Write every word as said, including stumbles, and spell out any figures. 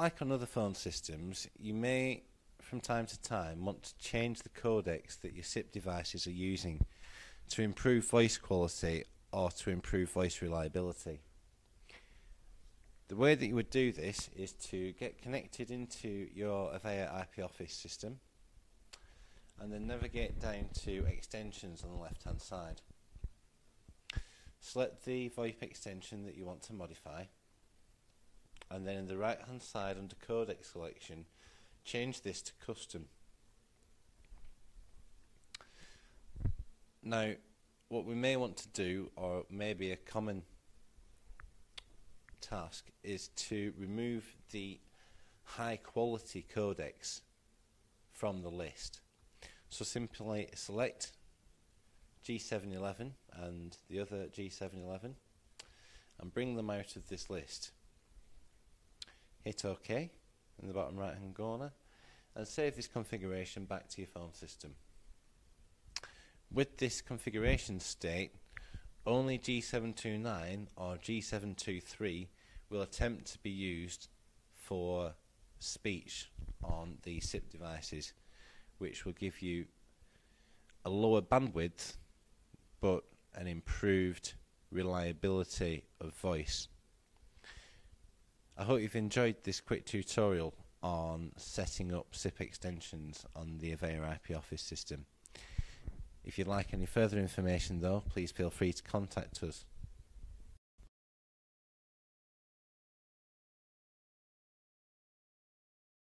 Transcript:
Like on other phone systems, you may from time to time want to change the codecs that your S I P devices are using to improve voice quality or to improve voice reliability. The way that you would do this is to get connected into your Avaya I P Office system and then navigate down to extensions on the left hand side. Select the VoIP extension that you want to modify, and then in the right hand side under codec selection, change this to custom. Now what we may want to do, or maybe a common task, is to remove the high quality codecs from the list. So simply select G seven eleven and the other G seven eleven and bring them out of this list. Hit OK in the bottom right hand corner and save this configuration back to your phone system. With this configuration state, only G seven two nine or G seven two three will attempt to be used for speech on the S I P devices, which will give you a lower bandwidth but an improved reliability of voice. I hope you've enjoyed this quick tutorial on setting up S I P extensions on the Avaya I P Office system. If you'd like any further information though, please feel free to contact us.